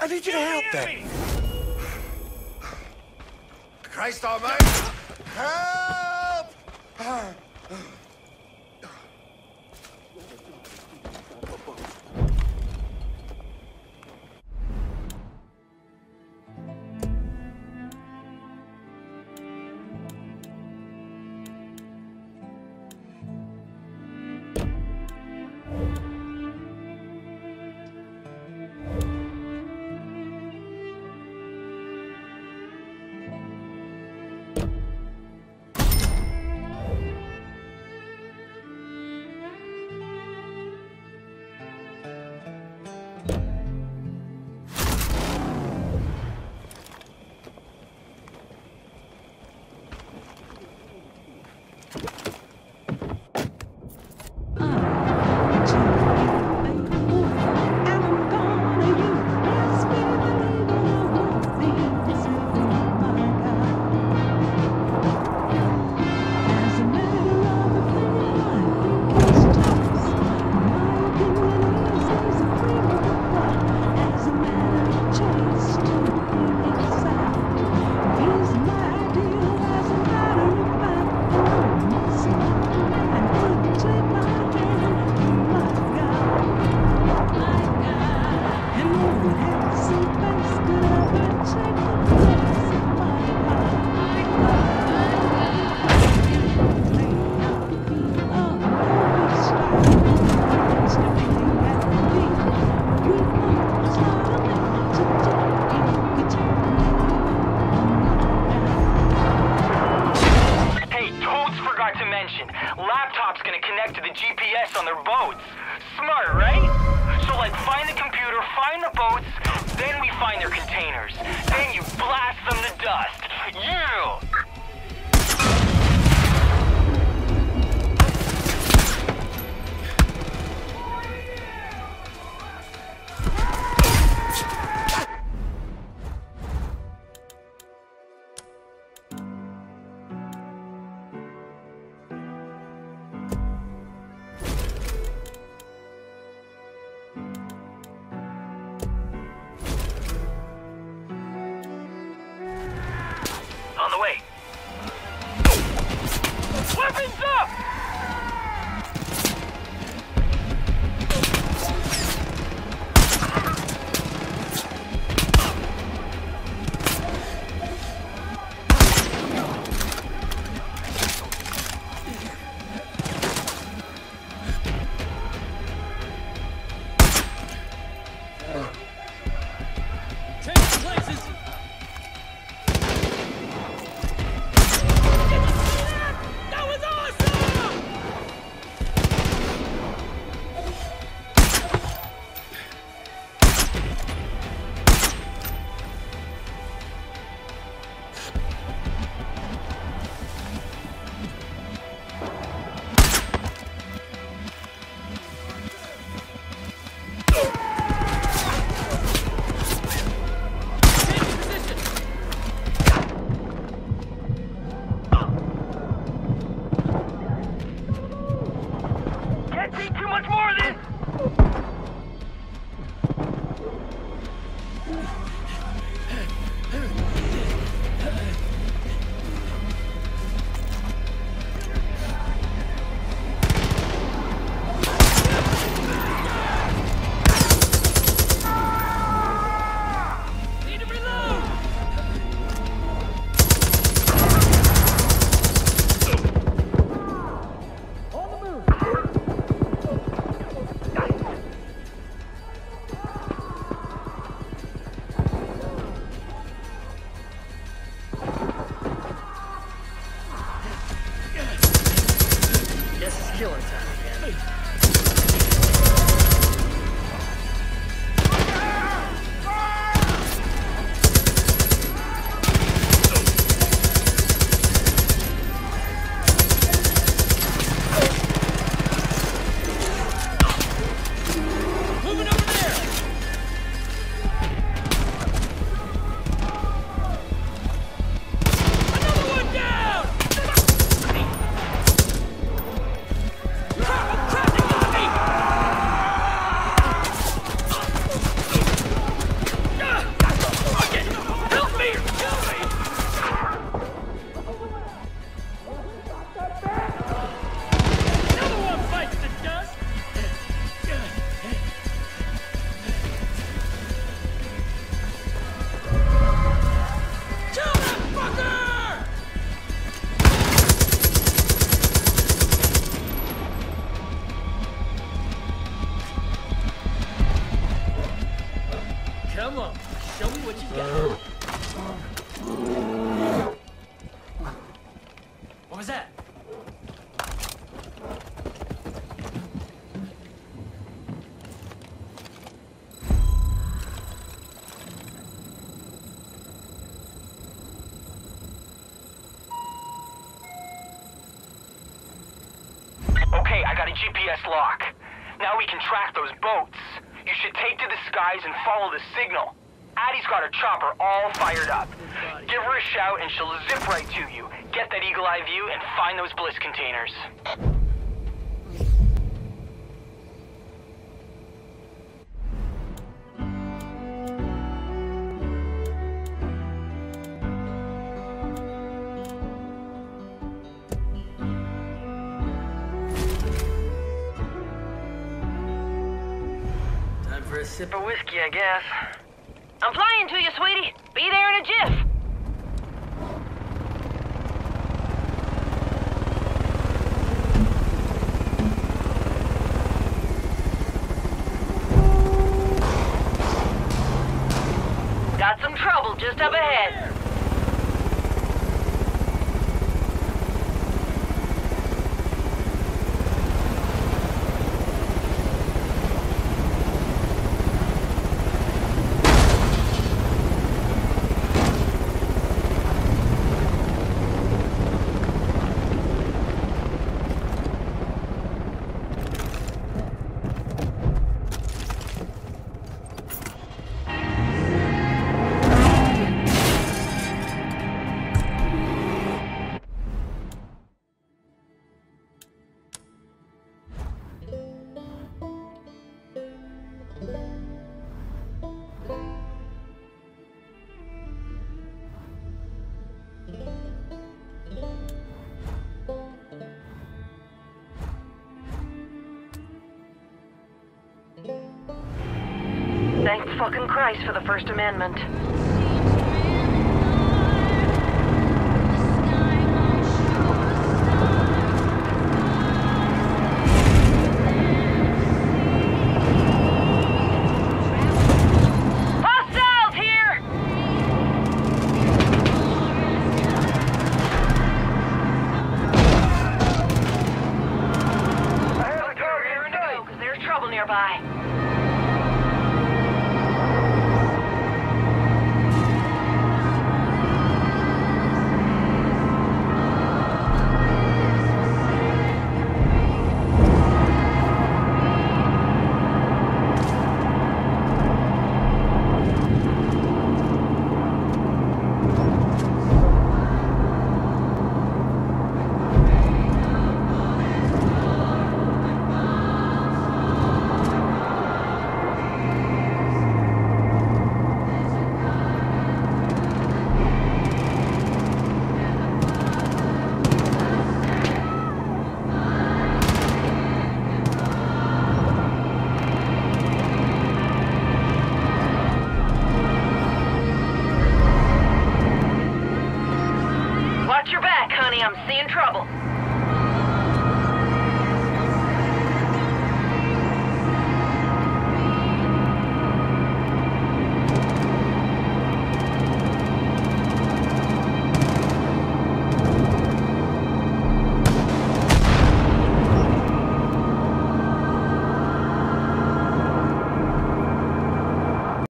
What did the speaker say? I need you to help them. Christ almighty! Help! That was awesome! Come on, show me what you got. What was that? Okay, I got a GPS lock. Now we can track those boats. You should take to the skies and follow the signal. Addie's got her chopper all fired up. Give her a shout and she'll zip right to you. Get that eagle eye view and find those bliss containers. A sip of whiskey, I guess. I'm flying to you, sweetie. Be there in a jiff. Got some trouble just up ahead. Thank fucking Christ for the First Amendment.